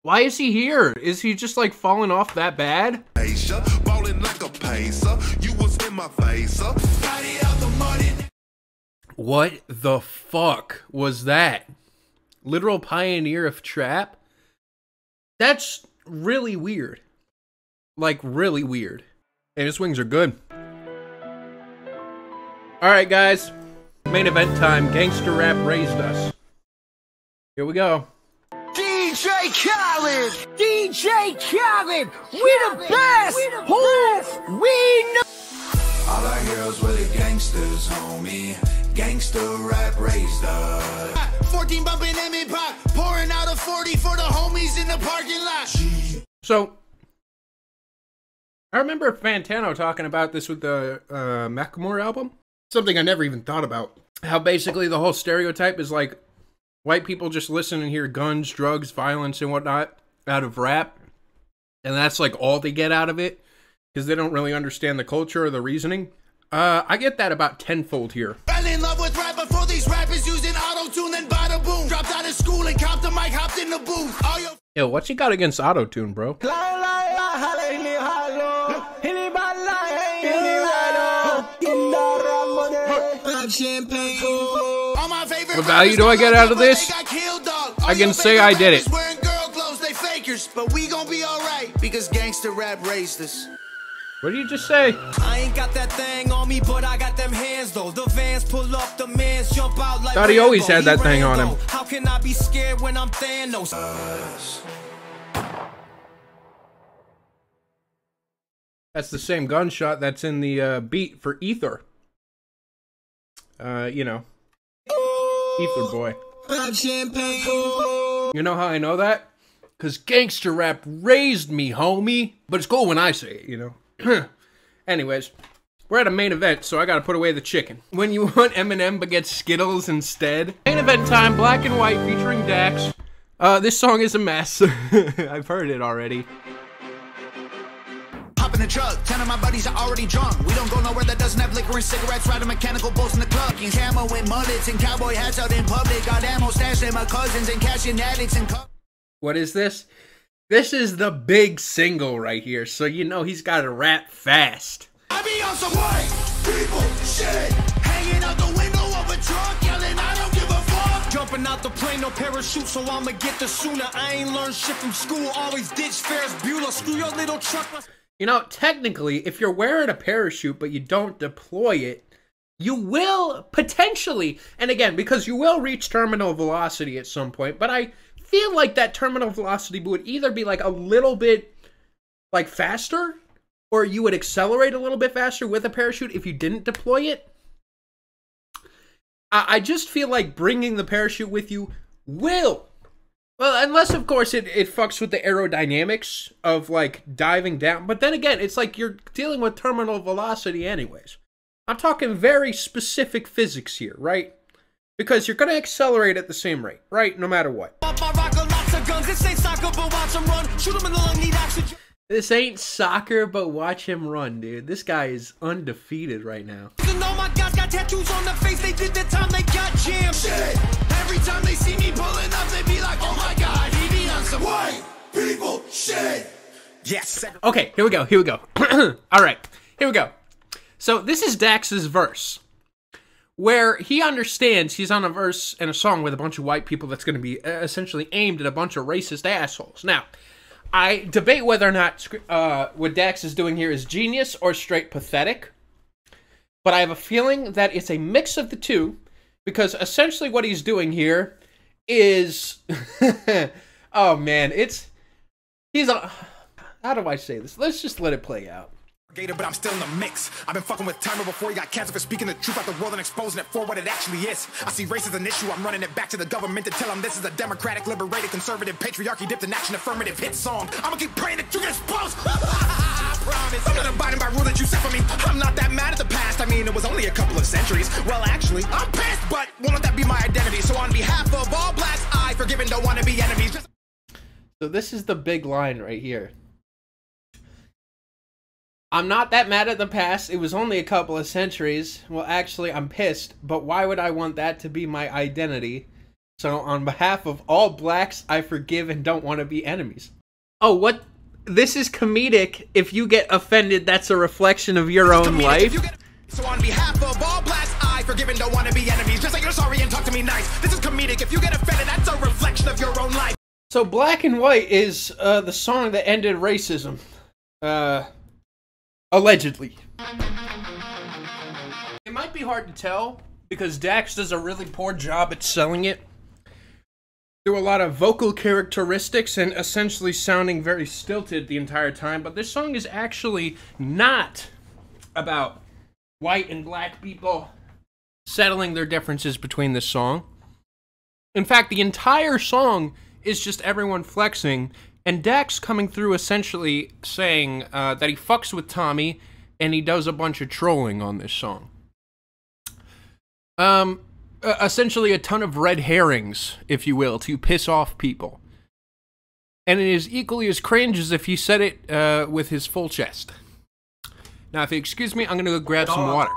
why is he here? Is he just like falling off that bad? Balling like a pacer. You was in my face. What the fuck was that? Literal pioneer of trap? That's really weird. Like, really weird. And his wings are good. Alright, guys. Main event time. Gangster rap raised us. Here we go. D J Khaled! D J Khaled! We're the best! We're the best! We know! All our heroes were the gangsters, homie. Gangster rap raised us. fourteen bumping M and pop. Pouring out a forty for the homies in the parking lot. So... I remember Fantano talking about this with the uh, Macklemore album. Something I never even thought about. How basically the whole stereotype is like, white people just listen and hear guns, drugs, violence, and whatnot out of rap. And that's like all they get out of it. Because they don't really understand the culture or the reasoning. Uh, I get that about tenfold here. Fell in love with rap before these rappers using auto-tune and bada boom. Dropped out of school and copped the mic, hopped in the booth. All your Yo, what you got against auto-tune, bro? What value do I get out of this? I can say I did it. But we gonna be alright because gangster rap raised us. What did you just say? I ain't got that thing on me, but I got them hands though. The vans pull up, the mans jump out like. Thought he always had that thing on him. How can I be scared when I'm Thanos? That's the same gunshot that's in the uh, beat for Ether. Uh, you know, Ether boy. You know how I know that? Cause gangster rap raised me, homie. But it's cool when I say it, you know. Anyways, we're at a main event, so I gotta put away the chicken. When you want Eminem but get Skittles instead. Main event time, black and white, featuring Dax. Uh, this song is a mess. I've heard it already. Hop in the truck, ten of my buddies are already drunk. We don't go nowhere that doesn't have liquor and cigarettes. Ride a mechanical boats in the club. And camo and mullets and cowboy hats out in public. Got ammo stashed in my cousins and cash in addicts and cup. What is this? This is the big single right here, so you know he's got to rap fast. I be on some white people shit, hanging out the window of a truck, yelling I don't give a fuck. Jumping out the plane, no parachute, so I'ma get there sooner. I ain't learned shit from school, always ditch Ferris Bueller. Screw your little truck. You know, technically, if you're wearing a parachute but you don't deploy it, you will potentially, and again, because you will reach terminal velocity at some point, but I... feel like that terminal velocity would either be like a little bit like faster, or you would accelerate a little bit faster with a parachute if you didn't deploy it. I, I just feel like bringing the parachute with you will, well, unless of course it, it fucks with the aerodynamics of like diving down. But then again, it's like you're dealing with terminal velocity anyways. I'm talking very specific physics here, right? Because you're gonna accelerate at the same rate, right? No matter what. This ain't soccer, but watch him run, dude. This guy is undefeated right now. Every time they see me pulling up, they be like, oh my god, he be on some white people shit. Yes. Okay, here we go, here we go. Alright, here we go. So this is Dax's verse, where he understands he's on a verse and a song with a bunch of white people that's going to be essentially aimed at a bunch of racist assholes. Now, I debate whether or not uh, what Dax is doing here is genius or straight pathetic, but I have a feeling that it's a mix of the two, because essentially what he's doing here is... oh, man, it's... He's a... How do I say this? Let's just let it play out. But I'm still in the mix. I've been fucking with Timer before he got cancer for speaking the truth out the world and exposing it for what it actually is. I see race as an issue. I'm running it back to the government to tell them this is a democratic, liberated, conservative patriarchy dipped in action affirmative hit song. I'm gonna keep praying that you get exposed. I promise. I'm not abiding by rule that you set for me. I'm not that mad at the past. I mean, it was only a couple of centuries. Well, actually, I'm pissed, but won't let that be my identity. So on behalf of all blacks, I forgive and don't want to be enemies. Just so this is the big line right here. I'm not that mad at the past, it was only a couple of centuries. Well, actually, I'm pissed, but why would I want that to be my identity? So, on behalf of all blacks, I forgive and don't want to be enemies. Oh, what? This is comedic. If you get offended, that's a reflection of your own life. You get... So, on behalf of all blacks, I forgive and don't want to be enemies. Just like you're sorry and talk to me nice. This is comedic. If you get offended, that's a reflection of your own life. So, Black and White is uh, the song that ended racism. Uh... Allegedly. It might be hard to tell because Dax does a really poor job at selling it through a lot of vocal characteristics and essentially sounding very stilted the entire time, but this song is actually not about white and black people settling their differences between this song. In fact, the entire song is just everyone flexing. And Dax coming through essentially saying uh, that he fucks with Tommy and he does a bunch of trolling on this song. Um, essentially a ton of red herrings, if you will, to piss off people. And it is equally as cringe as if he said it uh, with his full chest. Now, if you excuse me, I'm going to go grab some water.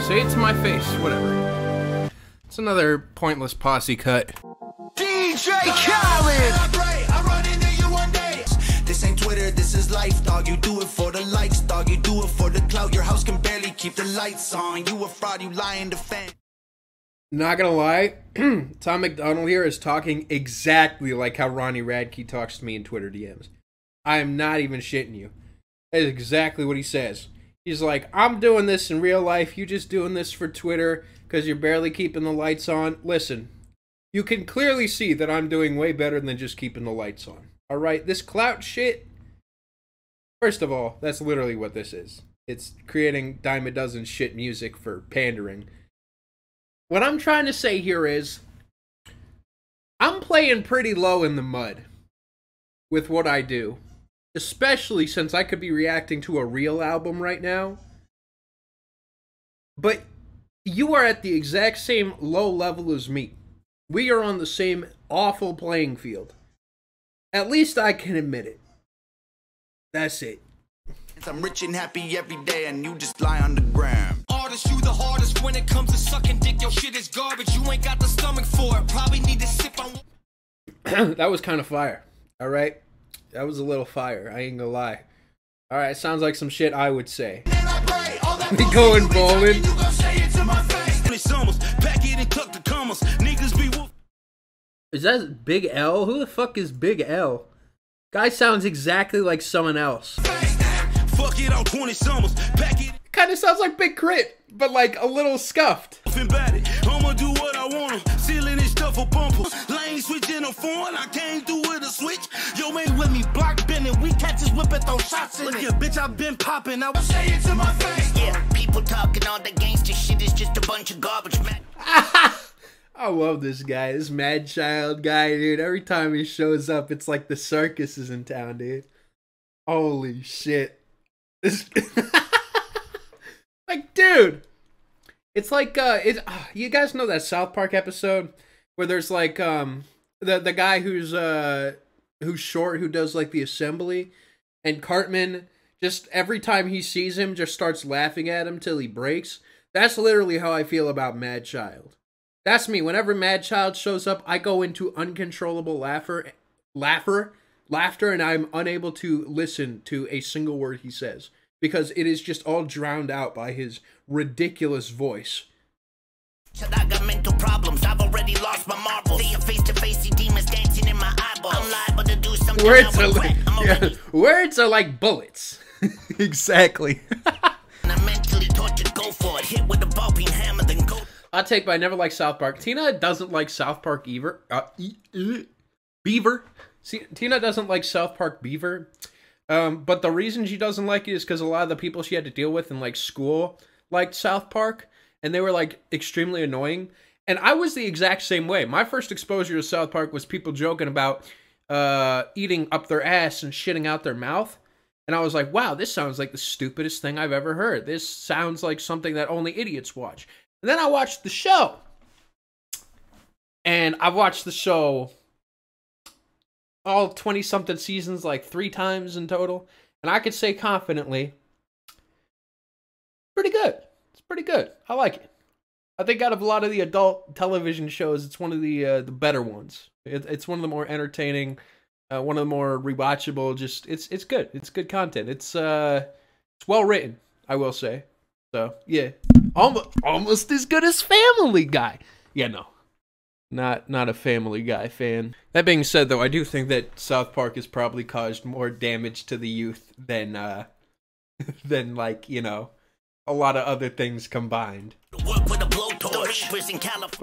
Say it to my face, whatever. It's another pointless posse cut. D J Khaled! This ain't Twitter, this is life, dog. You do it for the likes, dog. You do it for the clout. Your house can barely keep the lights on. You a fraud, you lying to fans. Not gonna lie, Tom MacDonald here is talking exactly like how Ronnie Radke talks to me in Twitter D Ms. I am not even shitting you. That is exactly what he says. He's like, I'm doing this in real life. You just doing this for Twitter because you're barely keeping the lights on. Listen, you can clearly see that I'm doing way better than just keeping the lights on. Alright, this clout shit, first of all, that's literally what this is. It's creating dime a dozen shit music for pandering. What I'm trying to say here is, I'm playing pretty low in the mud with what I do. Especially since I could be reacting to a real album right now. But you are at the exact same low level as me. We are on the same awful playing field. At least I can admit it. That's it. I'm rich and happy every day and you just lie on the ground. Artist, you the hardest when it comes to sucking dick. Your shit is garbage. You ain't got the stomach for it. Probably need to sip on... That was kind of fire. All right? That was a little fire. I ain't gonna lie. All right, sounds like some shit I would say. We going bowling. Is that Big L? Who the fuck is Big L? Guy sounds exactly like someone else. Kinda sounds like Big Crit, but like a little scuffed. I love this guy, this Madchild guy, dude. Every time he shows up, it's like the circus is in town, dude. Holy shit. This like, dude. It's like, uh, it's, uh, you guys know that South Park episode where there's like, um, the, the guy who's, uh, who's short, who does like the assembly, and Cartman just every time he sees him just starts laughing at him till he breaks. That's literally how I feel about Madchild. That's me. Whenever Madchild shows up, I go into uncontrollable laugher, laugher, laughter, and I'm unable to listen to a single word he says because it is just all drowned out by his ridiculous voice. I got mental problems. I've already lost my marbles. See a face-to-face demons dancing in my eyeballs. I'm liable to do something. Words are like, yeah, words are like bullets. Exactly. I'm mentally tortured. Go for it. Hit with a ball peen hammer, then go. I'll take but I never like South Park. Tina doesn't like South Park either. Uh, e e Beaver. See, Tina doesn't like South Park Beaver. Um, but the reason she doesn't like it is because a lot of the people she had to deal with in like school liked South Park. And they were like extremely annoying. And I was the exact same way. My first exposure to South Park was people joking about uh, eating up their ass and shitting out their mouth. And I was like, wow, this sounds like the stupidest thing I've ever heard. This sounds like something that only idiots watch. And then I watched the show. And I've watched the show all twenty-something seasons, like three times in total. And I could say confidently, pretty good. It's pretty good. I like it. I think out of a lot of the adult television shows, it's one of the uh, the better ones. It, it's one of the more entertaining, uh, one of the more rewatchable. Just it's it's good. It's good content. It's uh it's well written, I will say. So yeah. Almost, almost as good as Family Guy. Yeah, no. Not not a Family Guy fan. That being said, though, I do think that South Park has probably caused more damage to the youth than, uh, than like, you know, a lot of other things combined. But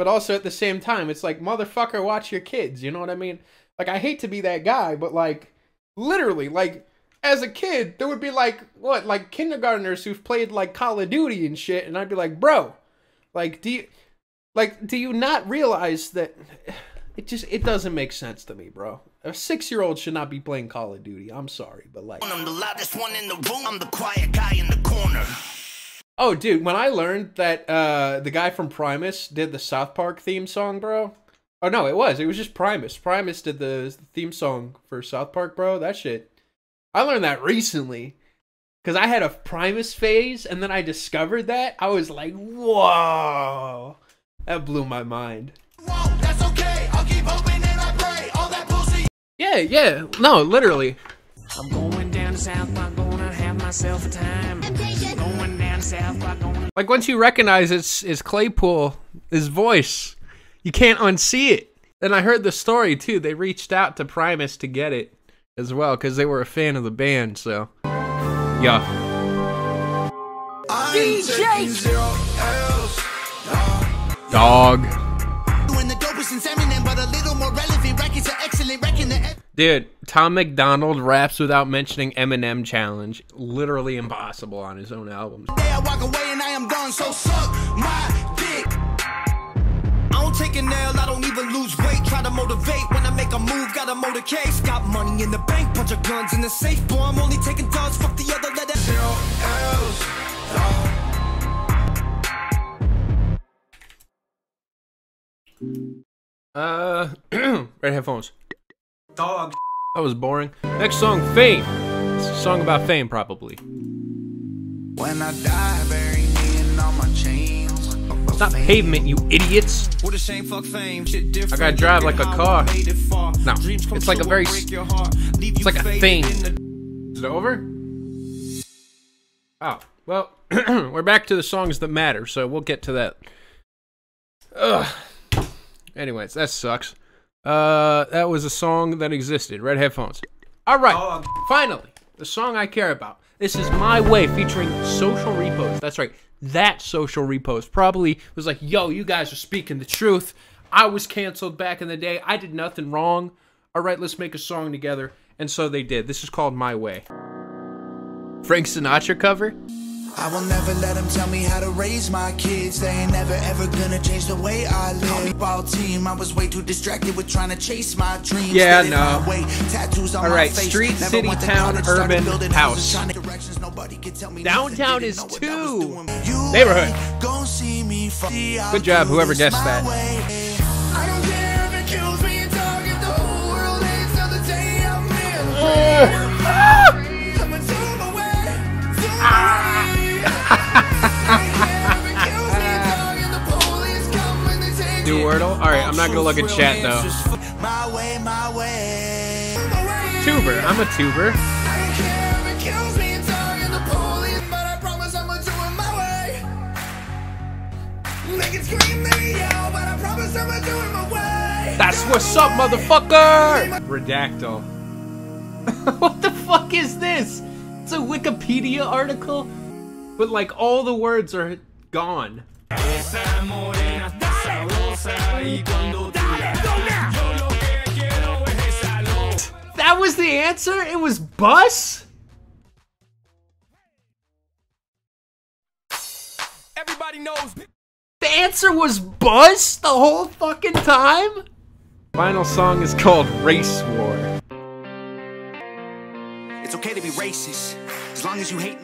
also at the same time, it's like, motherfucker, watch your kids, you know what I mean? Like, I hate to be that guy, but, like, literally, like... As a kid, there would be like, what, like kindergartners who've played like Call of Duty and shit, and I'd be like, bro, like, do you, like, do you not realize that it just, it doesn't make sense to me, bro. A six-year-old should not be playing Call of Duty. I'm sorry, but like. I'm the loudest one in the room. I'm the quiet guy in the corner. Oh, dude, when I learned that uh, the guy from Primus did the South Park theme song, bro. Oh, no, it was. It was just Primus. Primus did the theme song for South Park, bro. That shit. I learned that recently, Because I had a Primus phase, and then I discovered that. I was like, whoa. That blew my mind. Whoa, that's okay. I'll keep hoping and I pray. All that pussy. Yeah, yeah. No, literally. I'm going down to South Park, gonna have myself a time. Going down to South Park, gonna... Like, once you recognize it's, it's Claypool, his voice, you can't unsee it. And I heard the story, too. They reached out to Primus to get it as well, because they were a fan of the band, so... Yeah. D J Dog. Dude, Tom MacDonald raps without mentioning Eminem challenge. Literally impossible on his own albums. I walk away and I am done, so suck my dick. I don't take a nail, I don't even lose weight. Try to motivate when I make a move, got a motor case. Got money in the bank, bunch of guns in the safe. Boy, I'm only taking dogs, fuck the other. Uh, right headphones. Dog. That was boring. Next song, Fame. It's a song about fame, probably. When I die, bury me in all my chains. Stop pavement, you idiots. What a shame, fuck fame. Shit different. I gotta drive like a car. No, it's like a very. It's like a thing. Is it over? Oh, well, we're back to the songs that matter, so we'll get to that. Ugh. Anyways, that sucks. Uh, that was a song that existed. Red headphones. Alright, oh. Finally, the song I care about. This is My Way featuring Social Repose. That's right, that Social Repose. Probably was like, yo, you guys are speaking the truth. I was canceled back in the day. I did nothing wrong. Alright, let's make a song together. And so they did. This is called My Way. Frank Sinatra cover? I will never let them tell me how to raise my kids. They ain't never ever gonna change the way I live. Ball team, I was way too distracted with trying to chase my dreams. Yeah, no. Tattoos on all right, my street, face. City, town, urban, house. Downtown is two. Neighborhood. Go see me. Good job, whoever guessed that. I don't care if it kills me and dog if the whole world hates on the day I'm in. Ah! Do Wordle? Alright, I'm not gonna look at chat though. Tuber, I'm a tuber. That's what's up, motherfucker! Redactyl. What the fuck is this? It's a Wikipedia article, but like all the words are gone. That was the answer? It was bus? Everybody knows. The answer was bus the whole fucking time? Final song is called Race War. It's okay to be racist, as long as you hate...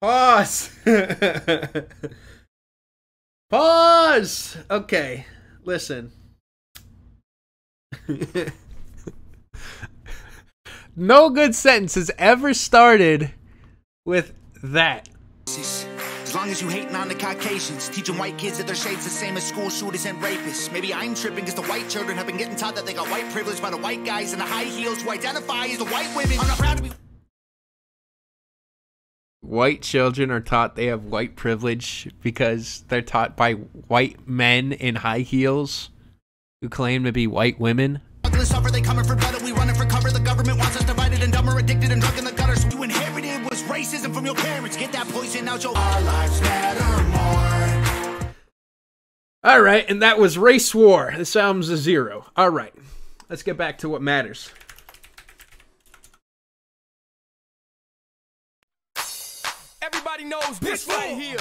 Pause! Pause! Okay, listen. No good sentence has ever started with that. As long as you hating on the Caucasians, teaching white kids that their shade's the same as school shooters and rapists. Maybe I'm tripping because the white children have been getting taught that they got white privilege by the white guys in the high heels who identify as the white women. I'm not proud to be... White children are taught they have white privilege because they're taught by white men in high heels who claim to be white women. They coming for better, we running for cover. The government wants us divided and dumber, addicted and drunk in the gutters. You inherited was racism from your parents. Get that poison out your... Our lives matter more. All right, and that was Race War. This album's a zero. All right, let's get back to what matters. Everybody knows this right here.